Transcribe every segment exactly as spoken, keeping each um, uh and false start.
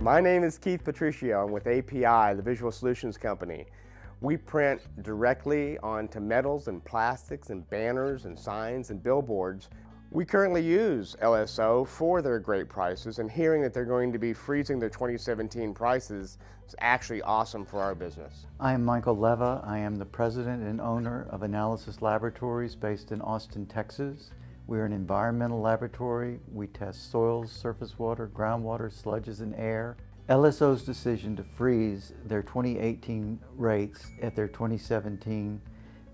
My name is Keith Patricio. I'm with A P I, the Visual Solutions Company. We print directly onto metals and plastics and banners and signs and billboards. We currently use L S O for their great prices, and hearing that they're going to be freezing their twenty seventeen prices is actually awesome for our business. I am Michael Leva. I am the president and owner of Analysis Laboratories based in Austin, Texas. We're an environmental laboratory. We test soils, surface water, groundwater, sludges, and air. L S O's decision to freeze their twenty eighteen rates at their twenty seventeen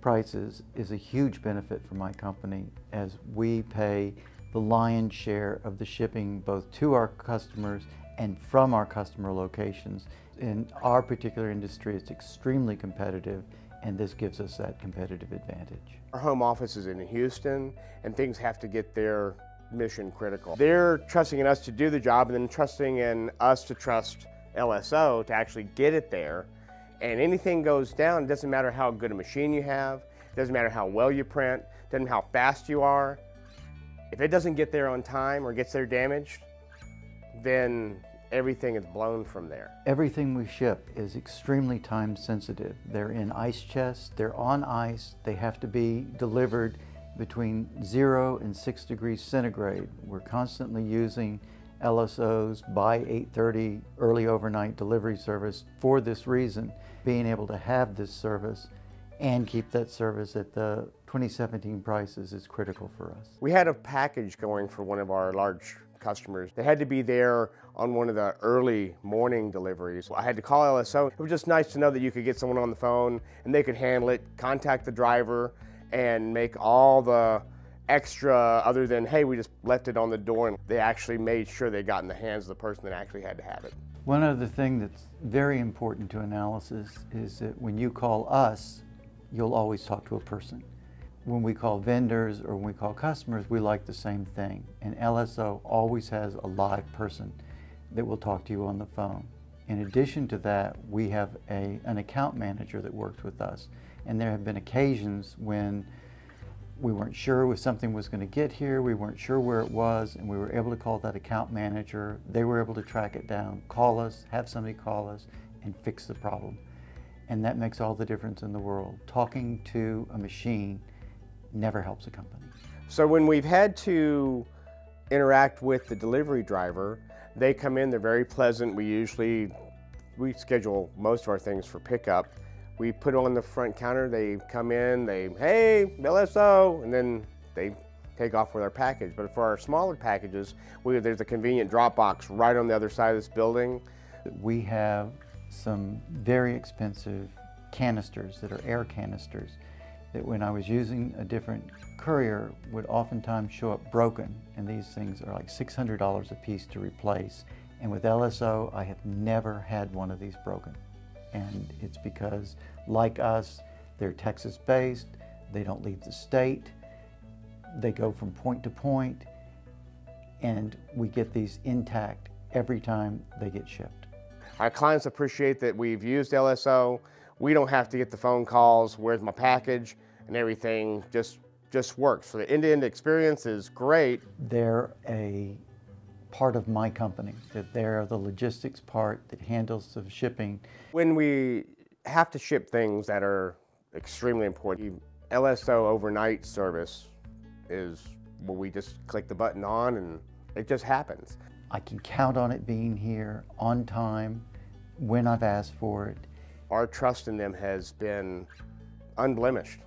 prices is a huge benefit for my company, as we pay the lion's share of the shipping both to our customers and from our customer locations. In our particular industry, it's extremely competitive, and this gives us that competitive advantage. Our home office is in Houston, and things have to get there mission critical. They're trusting in us to do the job, and then trusting in us to trust L S O to actually get it there. And anything goes down, it doesn't matter how good a machine you have, it doesn't matter how well you print, it doesn't matter how fast you are. If it doesn't get there on time or gets there damaged, then everything is blown from there. Everything we ship is extremely time sensitive. They're in ice chests, they're on ice, they have to be delivered between zero and six degrees centigrade. We're constantly using L S Os by eight thirty early overnight delivery service for this reason. Being able to have this service and keep that service at the twenty seventeen prices is critical for us. We had a package going for one of our large customers. They had to be there on one of the early morning deliveries. I had to call L S O. It was just nice to know that you could get someone on the phone and they could handle it, contact the driver, and make all the extra other than, hey, we just left it on the door, and they actually made sure they got in the hands of the person that actually had to have it. One other thing that's very important to Analysis is that when you call us, you'll always talk to a person. When we call vendors or when we call customers, we like the same thing. And L S O always has a live person that will talk to you on the phone. In addition to that, we have a, an account manager that works with us. And there have been occasions when we weren't sure if something was going to get here, we weren't sure where it was, and we were able to call that account manager. They were able to track it down, call us, have somebody call us, and fix the problem. And that makes all the difference in the world. Talking to a machine never helps a company. So when we've had to interact with the delivery driver, they come in, they're very pleasant. We usually, we schedule most of our things for pickup. We put on the front counter, they come in, they, hey, L S O, and then they take off with our package. But for our smaller packages, we, there's a convenient drop box right on the other side of this building. We have some very expensive canisters that are air canisters that when I was using a different courier would oftentimes show up broken, and these things are like six hundred dollars a piece to replace. And with L S O, I have never had one of these broken. And it's because, like us, they're Texas-based, they don't leave the state, they go from point to point, and we get these intact every time they get shipped. Our clients appreciate that we've used L S O. We don't have to get the phone calls, where's my package, and everything just, just works. So the end-to-end experience is great. They're a part of my company, that they're the logistics part that handles the shipping. When we have to ship things that are extremely important, L S O overnight service is where we just click the button on and it just happens. I can count on it being here on time when I've asked for it. Our trust in them has been unblemished.